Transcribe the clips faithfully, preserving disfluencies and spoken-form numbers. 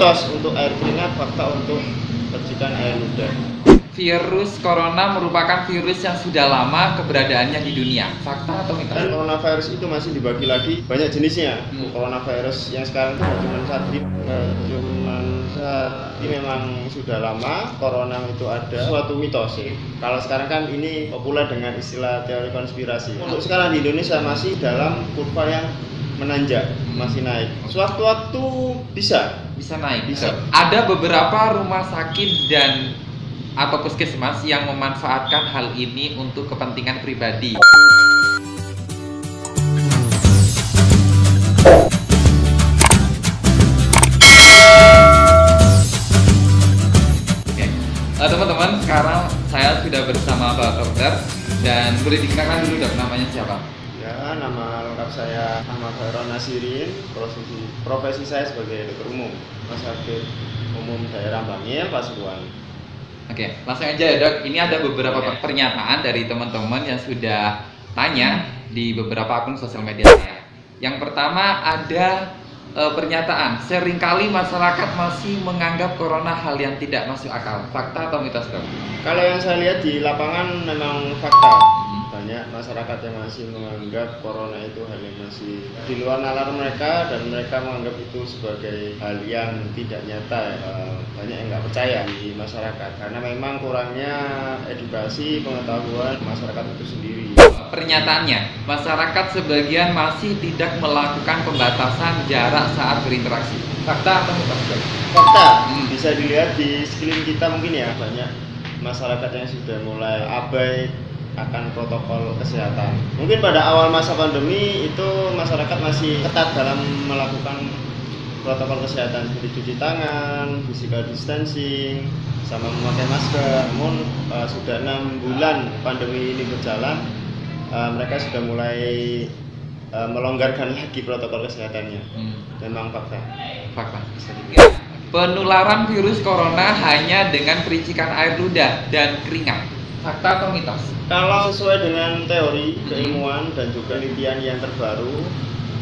mitos untuk air keringat, fakta untuk percikan air ludah. Virus corona merupakan virus yang sudah lama keberadaannya di dunia. Fakta atau mitos? Dan coronavirus itu masih dibagi lagi banyak jenisnya. Hmm. Coronavirus yang sekarang itu cuma satu, cuma satu memang sudah lama. Corona itu ada suatu mitos. Hmm. Kalau sekarang kan ini populer dengan istilah teori konspirasi. Untuk sekarang di Indonesia masih dalam kurva yang menanjak, masih naik. Suatu waktu bisa, bisa naik. Bisa. Ada beberapa rumah sakit dan atau puskesmas yang memanfaatkan hal ini untuk kepentingan pribadi. Oke, teman-teman, sekarang saya sudah bersama Pak Dokter, dan boleh dikenalkan dulu dok, namanya siapa? Ya, nama lengkap saya Ahmad Nasirin, profesi, profesi saya sebagai dokter umum Rumah Sakit Umum Daerah Bangil, Pasuruan. Oke, langsung aja ya dok, ini ada beberapa Oke. pernyataan dari teman-teman yang sudah tanya di beberapa akun sosial media saya. Yang pertama ada e, pernyataan, seringkali masyarakat masih menganggap corona hal yang tidak masuk akal. Fakta atau mitos dok? Kalau yang saya lihat di lapangan memang fakta. Banyak masyarakat yang masih menganggap corona itu hal yang masih di luar nalar mereka, dan mereka menganggap itu sebagai hal yang tidak nyata. Banyak yang nggak percaya di masyarakat karena memang kurangnya edukasi pengetahuan masyarakat itu sendiri. Pernyataannya, masyarakat sebagian masih tidak melakukan pembatasan jarak saat berinteraksi. Fakta atau mitos? Fakta. Hmm. Bisa dilihat di sekeliling kita mungkin ya, banyak masyarakat yang sudah mulai abai akan protokol kesehatan. Mungkin pada awal masa pandemi itu masyarakat masih ketat dalam melakukan protokol kesehatan seperti cuci tangan, physical distancing, sama memakai masker. Namun uh, sudah enam bulan pandemi ini berjalan, uh, mereka sudah mulai uh, melonggarkan lagi protokol kesehatannya. Memang hmm. fakta. Fakta. Penularan virus corona hanya dengan percikan air ludah dan keringat. Fakta atau mitos? Kalau sesuai dengan teori keilmuan dan juga penelitian yang terbaru,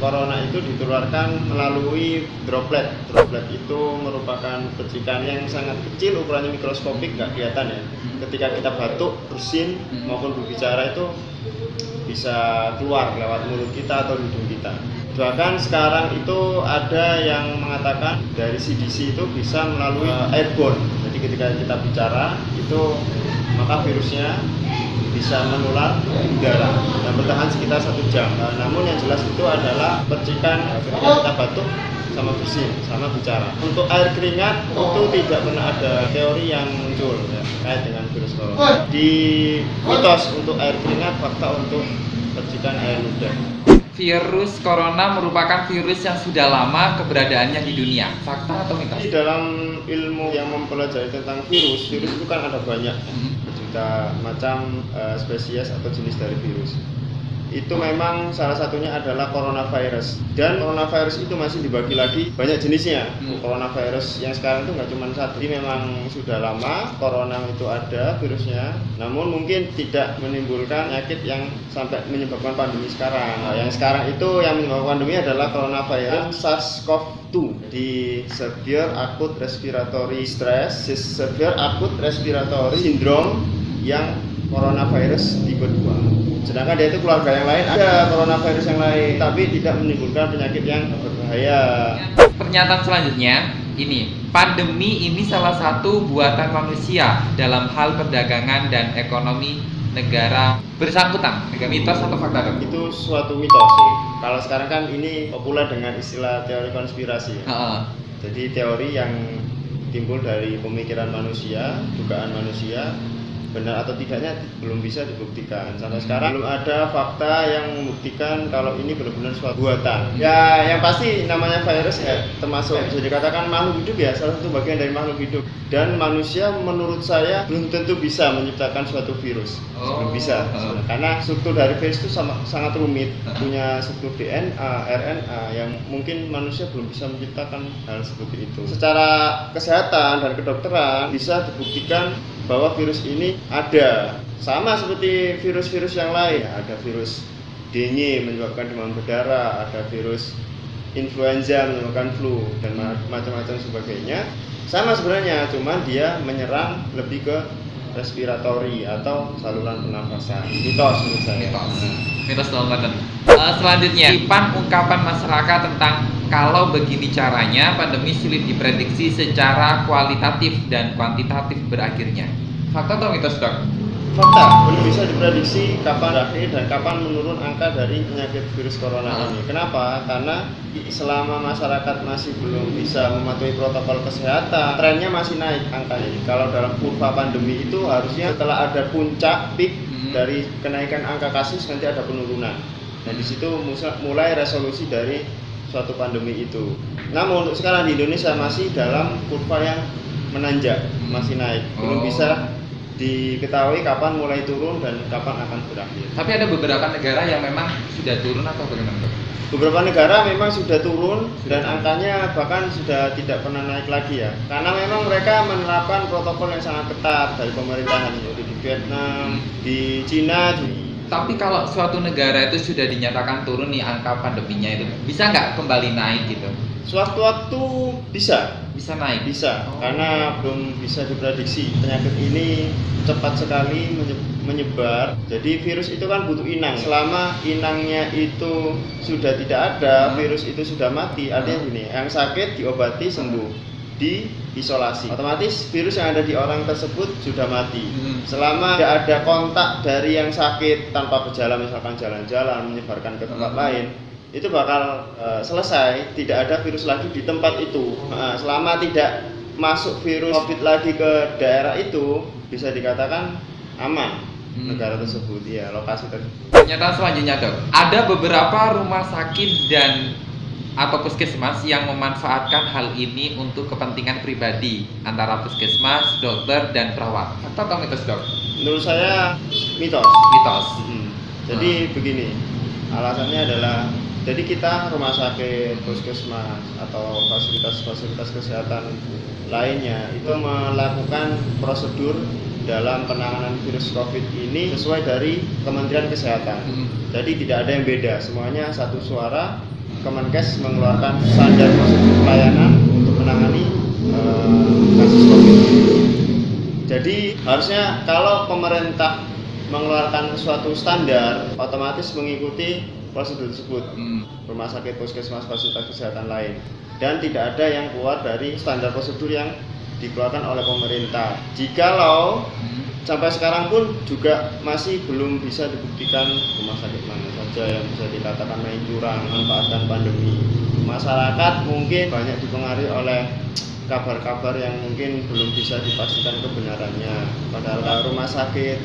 corona itu ditularkan melalui droplet. Droplet itu merupakan percikan yang sangat kecil, ukurannya mikroskopik, nggak kelihatan ya. Ketika kita batuk, bersin, maupun berbicara itu bisa keluar lewat mulut kita atau hidung kita. Bahkan sekarang itu ada yang mengatakan dari C D C itu bisa melalui airborne. Jadi ketika kita bicara itu, maka virusnya bisa menular di udara dan bertahan sekitar satu jam. Nah, namun yang jelas itu adalah percikan ketika kita batuk sama bersin sama bicara. Untuk air keringat itu tidak pernah ada teori yang muncul ya, kait dengan virus corona. Di mitos untuk air keringat, fakta untuk percikan air ludah. Virus corona merupakan virus yang sudah lama keberadaannya di dunia. Fakta atau mitos? Di dalam ilmu yang mempelajari tentang virus, virus itu kan ada banyak, berjuta macam uh, spesies atau jenis dari virus. Itu memang salah satunya adalah coronavirus. Dan coronavirus itu masih dibagi lagi banyak jenisnya. Hmm. Coronavirus yang sekarang itu nggak cuma satu. Ini memang sudah lama corona itu ada virusnya, namun mungkin tidak menimbulkan penyakit yang sampai menyebabkan pandemi sekarang. Nah, yang sekarang itu yang menyebabkan pandemi adalah coronavirus SARS CoV two di Severe Acute Respiratory Stress, Severe Acute Respiratory Syndrome yang coronavirus tipe dua. Sedangkan dia itu keluarga yang lain ada coronavirus yang lain, tapi tidak menimbulkan penyakit yang berbahaya. Pernyataan selanjutnya ini, pandemi ini salah satu buatan manusia dalam hal perdagangan dan ekonomi negara bersangkutan. Mitos atau fakta? Itu suatu mitos. Kalau sekarang kan ini populer dengan istilah teori konspirasi. Uh-uh. Jadi teori yang timbul dari pemikiran manusia, dugaan manusia. Benar atau tidaknya belum bisa dibuktikan. Sampai sekarang belum ada fakta yang membuktikan kalau ini benar-benar suatu buatan. Ya, yang pasti namanya virus ya, termasuk bisa dikatakan makhluk hidup ya, salah satu bagian dari makhluk hidup. Dan manusia menurut saya belum tentu bisa menciptakan suatu virus. Belum bisa. Karena struktur dari virus itu sama, sangat rumit. Punya struktur D N A, R N A yang mungkin manusia belum bisa menciptakan hal seperti itu. Secara kesehatan dan kedokteran bisa dibuktikan bahwa virus ini ada, sama seperti virus-virus yang lain. Ada virus dengue menyebabkan demam berdarah, ada virus influenza, menyebabkan flu dan macam-macam sebagainya. Sama sebenarnya, cuman dia menyerang lebih ke respiratory atau saluran pernafasan. Mitos menurut saya. Mitos. Mitos tolong. Uh, selanjutnya, kutipan ungkapan masyarakat tentang kalau begini caranya pandemi sulit diprediksi secara kualitatif dan kuantitatif berakhirnya. Fakta atau mitos, Dok? Fakta. Belum bisa diprediksi kapan berakhir dan kapan menurun angka dari penyakit virus corona ini. Kenapa? Karena selama masyarakat masih belum bisa mematuhi protokol kesehatan, trennya masih naik angkanya. Kalau dalam kurva pandemi itu harusnya setelah ada puncak peak hmm. dari kenaikan angka kasus nanti ada penurunan. Dan di situ mulai resolusi dari suatu pandemi itu. Namun untuk sekarang di Indonesia masih dalam kurva yang menanjak, masih naik. Belum oh. bisa diketahui kapan mulai turun dan kapan akan berakhir. Tapi ada beberapa negara yang memang sudah turun atau bagaimana? Beberapa negara memang sudah turun dan angkanya bahkan sudah tidak pernah naik lagi ya. Karena memang mereka menerapkan protokol yang sangat ketat dari pemerintahan, yaitu di Vietnam, di Cina. Di Tapi kalau suatu negara itu sudah dinyatakan turun nih angka pandeminya itu, bisa nggak kembali naik gitu? Suatu waktu bisa. Bisa naik? Bisa, oh. karena belum bisa diprediksi. Penyakit ini cepat sekali menyebar. Jadi virus itu kan butuh inang. Selama inangnya itu sudah tidak ada, hmm. virus itu sudah mati. Artinya gini, yang sakit diobati sembuh, diisolasi. Otomatis virus yang ada di orang tersebut sudah mati. Hmm. Selama tidak ada kontak dari yang sakit tanpa gejala, misalkan jalan-jalan menyebarkan ke tempat hmm. lain, itu bakal uh, selesai. Tidak ada virus lagi di tempat itu. Nah, selama tidak masuk virus COVID lagi ke daerah itu, bisa dikatakan aman hmm. negara tersebut, ya lokasi tersebut. Pernyataan selanjutnya, Dok. Ada beberapa rumah sakit dan atau puskesmas yang memanfaatkan hal ini untuk kepentingan pribadi antara puskesmas, dokter, dan perawat. Atau mitos, Dok? Menurut saya mitos. Mitos. Hmm. Jadi hmm. begini, alasannya adalah jadi kita rumah sakit, puskesmas, atau fasilitas-fasilitas kesehatan lainnya itu melakukan prosedur dalam penanganan virus COVID ini sesuai dari Kementerian Kesehatan. Hmm. Jadi tidak ada yang beda, semuanya satu suara. Kemenkes mengeluarkan standar prosedur pelayanan untuk menangani eh, kasus COVID. Jadi harusnya kalau pemerintah mengeluarkan suatu standar, otomatis mengikuti prosedur tersebut. Hmm. Rumah sakit, puskesmas, fasilitas kesehatan lain, dan tidak ada yang keluar dari standar prosedur yang dikeluarkan oleh pemerintah. Jikalau hmm. sampai sekarang pun juga masih belum bisa dibuktikan rumah sakit mana saja yang bisa dikatakan main curang memanfaatkan pandemi. Masyarakat mungkin banyak dipengaruhi oleh kabar-kabar yang mungkin belum bisa dipastikan kebenarannya. Padahal rumah sakit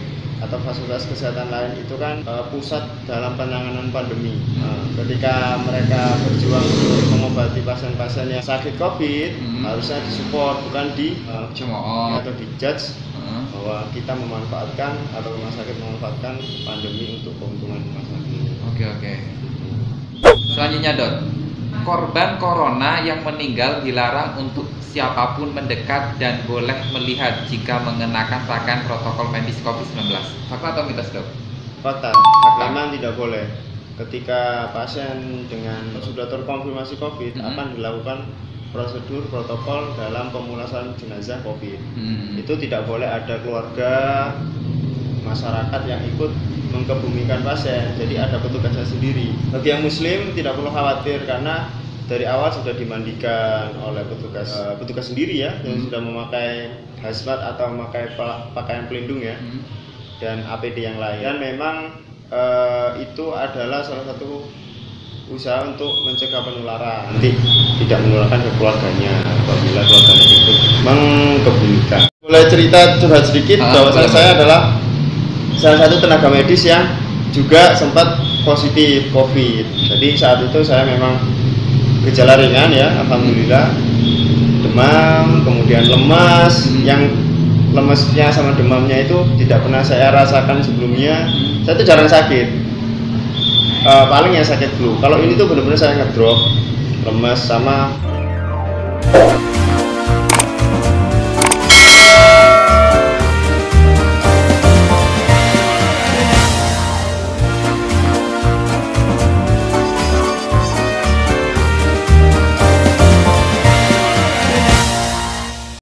atau fasilitas kesehatan lain itu kan uh, pusat dalam penanganan pandemi. Uh, ketika mereka berjuang untuk mengobati pasien-pasien yang sakit COVID, hmm. harusnya disupport, bukan di uh, cemooh atau dijudge hmm. bahwa kita memanfaatkan atau rumah sakit memanfaatkan pandemi untuk keuntungan rumah sakit. Oke, oke. Selanjutnya, Dok. Korban corona yang meninggal dilarang untuk siapapun mendekat dan boleh melihat jika mengenakan pakaian protokol medis COVID sembilan belas. Fakta atau mitos, Dok? Fakta. Memang tidak boleh. Ketika pasien dengan sudah terkonfirmasi COVID mm-hmm. akan dilakukan prosedur protokol dalam pemulasaran jenazah COVID. Mm-hmm. Itu tidak boleh ada keluarga masyarakat yang ikut mengkebumikan pasien. Jadi ada petugasnya sendiri. Bagi yang muslim tidak perlu khawatir karena dari awal sudah dimandikan oleh petugas uh, petugas sendiri ya yang hmm. sudah memakai hazmat atau memakai pakaian pelindung ya hmm. dan A P D yang lain. Dan memang uh, itu adalah salah satu usaha untuk mencegah penularan. Nanti tidak menularkan ke keluarganya apabila keluarganya itu mengkebumikan. Mulai cerita curhat sedikit bahwa ah, saya adalah salah satu tenaga medis yang juga sempat positif COVID. Jadi saat itu saya memang gejala ringan ya, alhamdulillah, demam, kemudian lemas, hmm. yang lemesnya sama demamnya itu tidak pernah saya rasakan sebelumnya. Saya tuh jarang sakit, uh, paling yang sakit flu. Kalau ini tuh benar-benar saya ngedrop, lemas sama